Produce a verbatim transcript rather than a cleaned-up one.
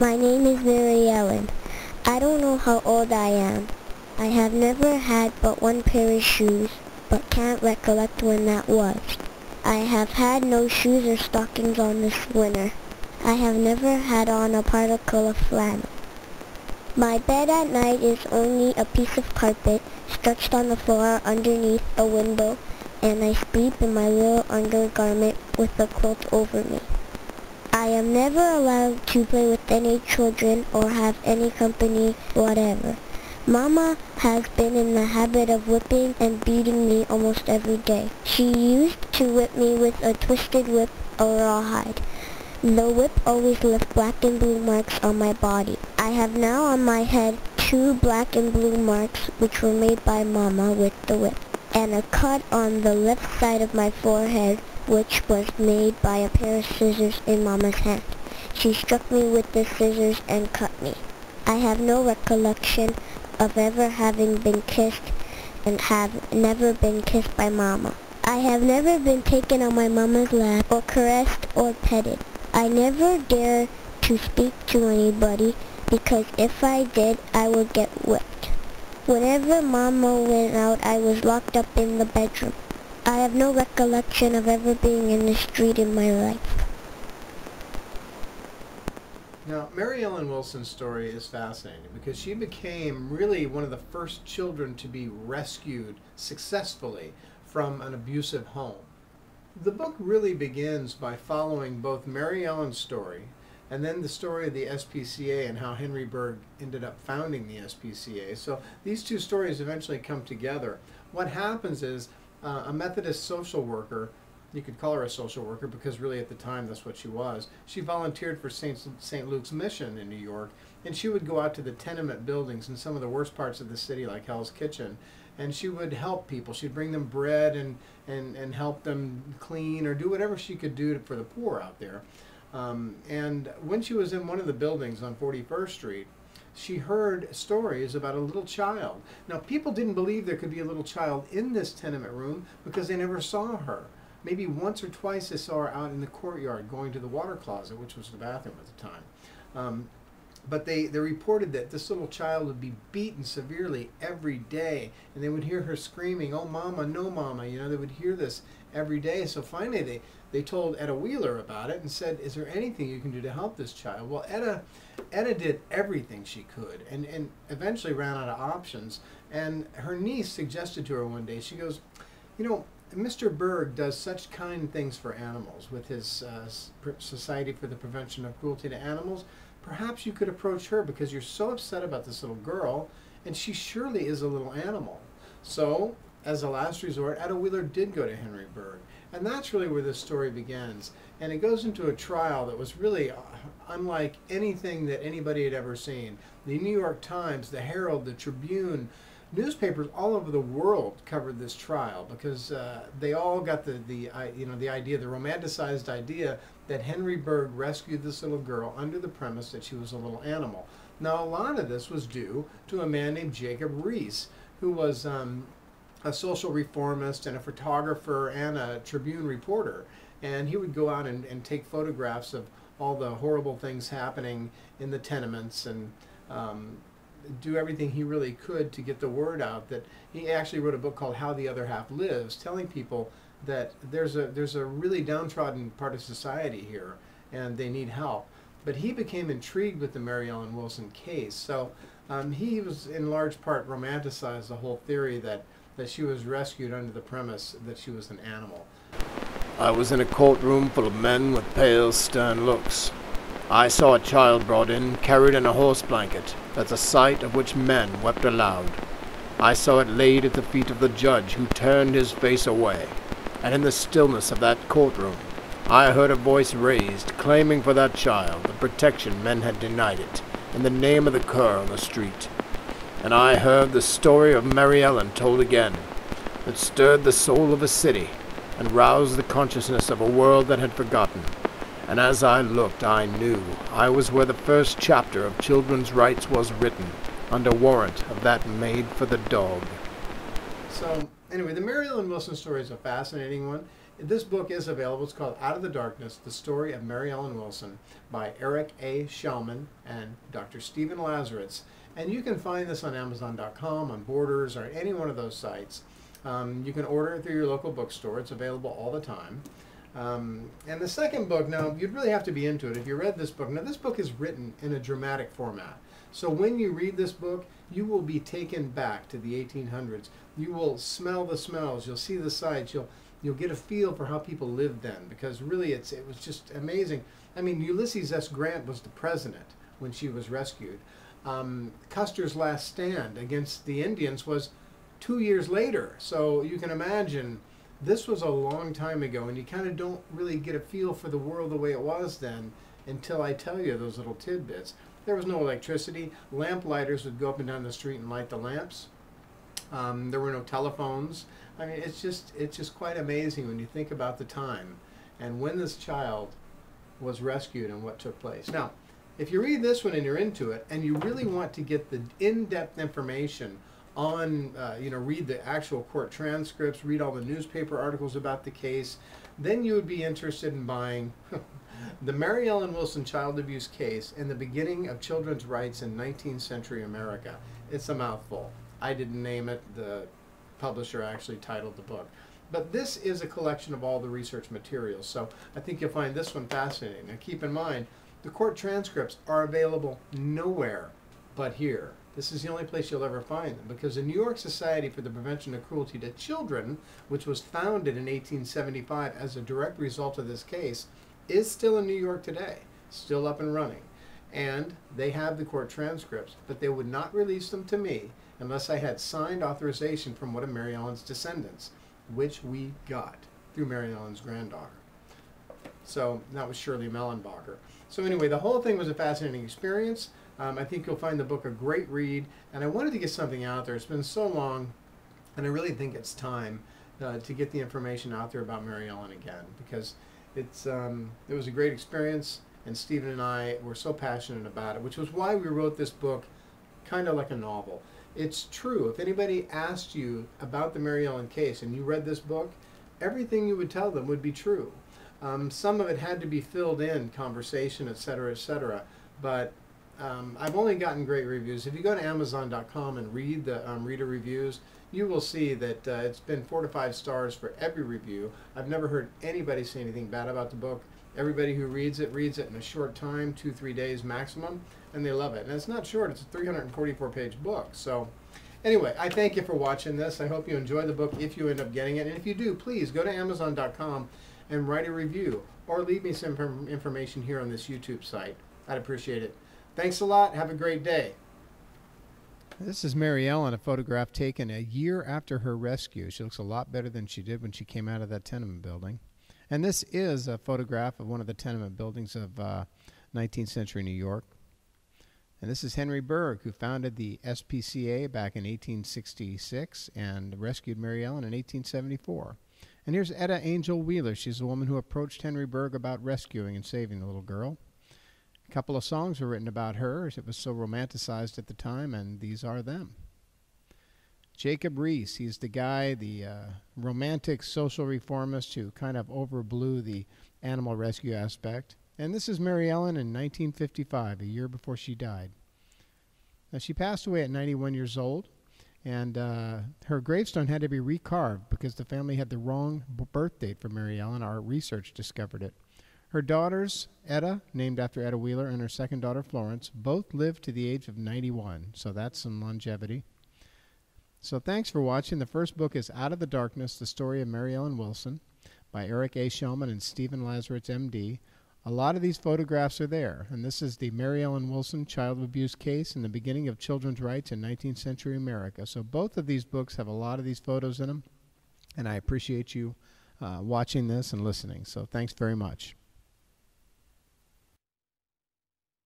My name is Mary Ellen. I don't know how old I am. I have never had but one pair of shoes, but can't recollect when that was. I have had no shoes or stockings on this winter. I have never had on a particle of flannel. My bed at night is only a piece of carpet stretched on the floor underneath a window, and I sleep in my little undergarment with a quilt over me. I am never allowed to play with any children or have any company whatever. Mama has been in the habit of whipping and beating me almost every day. She used to whip me with a twisted whip or rawhide. The whip always left black and blue marks on my body. I have now on my head two black and blue marks which were made by Mama with the whip, and a cut on the left side of my forehead which was made by a pair of scissors in Mama's hand. She struck me with the scissors and cut me. I have no recollection of ever having been kissed and have never been kissed by Mama. I have never been taken on my Mama's lap or caressed or petted. I never dare to speak to anybody because if I did, I would get whipped. Whenever Mama went out, I was locked up in the bedroom. I have no recollection of ever being in the street in my life. Now, Mary Ellen Wilson's story is fascinating because she became really one of the first children to be rescued successfully from an abusive home. The book really begins by following both Mary Ellen's story and then the story of the S P C A and how Henry Bergh ended up founding the S P C A. So these two stories eventually come together. What happens is uh, a Methodist social worker, you could call her a social worker because really at the time that's what she was, she volunteered for Saint Luke's Mission in New York, and she would go out to the tenement buildings in some of the worst parts of the city like Hell's Kitchen, and she would help people. She'd bring them bread and, and, and help them clean or do whatever she could do to, for the poor out there. Um, and when she was in one of the buildings on forty-first street, she heard stories about a little child. Now, people didn't believe there could be a little child in this tenement room because they never saw her. Maybe once or twice they saw her out in the courtyard going to the water closet, which was the bathroom at the time. Um, But they, they reported that this little child would be beaten severely every day, and they would hear her screaming, "Oh, Mama, no, Mama." You know, they would hear this every day. So finally they, they told Etta Wheeler about it and said, "Is there anything you can do to help this child?" Well, Etta, Etta did everything she could and, and eventually ran out of options. And her niece suggested to her one day, she goes, "You know, Mister Bergh does such kind things for animals with his uh, Society for the Prevention of Cruelty to Animals. Perhaps you could approach her because you're so upset about this little girl, and she surely is a little animal." So, as a last resort, Etta Wheeler did go to Henry Bergh. And that's really where this story begins. And it goes into a trial that was really unlike anything that anybody had ever seen. The New York Times, the Herald, the Tribune, newspapers all over the world covered this trial because uh, they all got the, the, you know, the idea, the romanticized idea that Henry Bergh rescued this little girl under the premise that she was a little animal. Now, a lot of this was due to a man named Jacob Reese, who was um, a social reformist and a photographer and a Tribune reporter. And he would go out and, and take photographs of all the horrible things happening in the tenements and um, do everything he really could to get the word out. That he actually wrote a book called How the Other Half Lives, telling people that there's a there's a really downtrodden part of society here and they need help. But he became intrigued with the Mary Ellen Wilson case, so um, he was in large part romanticized the whole theory that that she was rescued under the premise that she was an animal. I was in a courtroom full of men with pale, stern looks. I saw a child brought in, carried in a horse blanket, at the sight of which men wept aloud. I saw it laid at the feet of the judge, who turned his face away. And in the stillness of that courtroom, I heard a voice raised, claiming for that child the protection men had denied it, in the name of the cur on the street. And I heard the story of Mary Ellen told again, that stirred the soul of a city, and roused the consciousness of a world that had forgotten. And as I looked, I knew I was where the first chapter of children's rights was written, under warrant of that made for the dog. So, anyway, the Mary Ellen Wilson story is a fascinating one. This book is available. It's called Out of the Darkness, The Story of Mary Ellen Wilson by Eric A. Shelman and Doctor Stephen Lazaritz. And you can find this on Amazon dot com, on Borders, or any one of those sites. Um, you can order it through your local bookstore. It's available all the time. Um, and the second book, now, you'd really have to be into it if you read this book. Now, this book is written in a dramatic format. So when you read this book, you will be taken back to the eighteen hundreds. You will smell the smells. You'll see the sights. You'll you'll get a feel for how people lived then, because really it's it was just amazing. I mean, Ulysses S. Grant was the president when she was rescued. Um, Custer's last stand against the Indians was two years later. So you can imagine this was a long time ago, and you kind of don't really get a feel for the world the way it was then until I tell you those little tidbits. There was no electricity. Lamplighters would go up and down the street and light the lamps. Um, there were no telephones. I mean, it's just, it's just quite amazing when you think about the time and when this child was rescued and what took place. Now, if you read this one and you're into it and you really want to get the in-depth information on, uh, you know, read the actual court transcripts, read all the newspaper articles about the case, then you would be interested in buying The Mary Ellen Wilson Child Abuse Case and the Beginning of Children's Rights in nineteenth century America. It's a mouthful. I didn't name it. The publisher actually titled the book. But this is a collection of all the research materials, so I think you'll find this one fascinating. Now keep in mind, the court transcripts are available nowhere but here. This is the only place you'll ever find them, because the New York Society for the Prevention of Cruelty to Children, which was founded in eighteen seventy-five as a direct result of this case, is still in New York today, still up and running. And they have the court transcripts, but they would not release them to me unless I had signed authorization from one of Mary Ellen's descendants, which we got through Mary Ellen's granddaughter. So that was Shirley Mellenbacher. So anyway, the whole thing was a fascinating experience. Um, I think you'll find the book a great read, and I wanted to get something out there. It's been so long, and I really think it's time uh, to get the information out there about Mary Ellen again, because it's um, it was a great experience, and Stephen and I were so passionate about it, which was why we wrote this book kind of like a novel. It's true. If anybody asked you about the Mary Ellen case and you read this book, everything you would tell them would be true. Um, some of it had to be filled in, conversation, et cetera, et cetera, but Um, I've only gotten great reviews. If you go to Amazon dot com and read the um, reader reviews, you will see that uh, it's been four to five stars for every review. I've never heard anybody say anything bad about the book. Everybody who reads it, reads it in a short time, two, three days maximum, and they love it. And it's not short. It's a three hundred forty-four page book. So anyway, I thank you for watching this. I hope you enjoy the book if you end up getting it. And if you do, please go to Amazon dot com and write a review, or leave me some information here on this YouTube site. I'd appreciate it. Thanks a lot. Have a great day. This is Mary Ellen, a photograph taken a year after her rescue. She looks a lot better than she did when she came out of that tenement building. And this is a photograph of one of the tenement buildings of uh, nineteenth century New York. And this is Henry Bergh, who founded the S P C A back in eighteen sixty-six and rescued Mary Ellen in eighteen seventy-four. And here's Etta Angel Wheeler. She's the woman who approached Henry Bergh about rescuing and saving the little girl. A couple of songs were written about her, as it was so romanticized at the time, and these are them. Jacob Reese, he's the guy, the uh, romantic social reformist who kind of overblew the animal rescue aspect. And this is Mary Ellen in nineteen fifty-five, a year before she died. Now, she passed away at ninety-one years old, and uh, her gravestone had to be recarved because the family had the wrong birth date for Mary Ellen. Our research discovered it. Her daughters, Etta, named after Etta Wheeler, and her second daughter, Florence, both lived to the age of ninety-one, so that's some longevity. So thanks for watching. The first book is Out of the Darkness, The Story of Mary Ellen Wilson by Eric A. Shelman and Stephen Lazaritz, M D. A lot of these photographs are there, and this is the Mary Ellen Wilson Child Abuse Case and the Beginning of Children's Rights in nineteenth century America. So both of these books have a lot of these photos in them, and I appreciate you uh, watching this and listening. So thanks very much.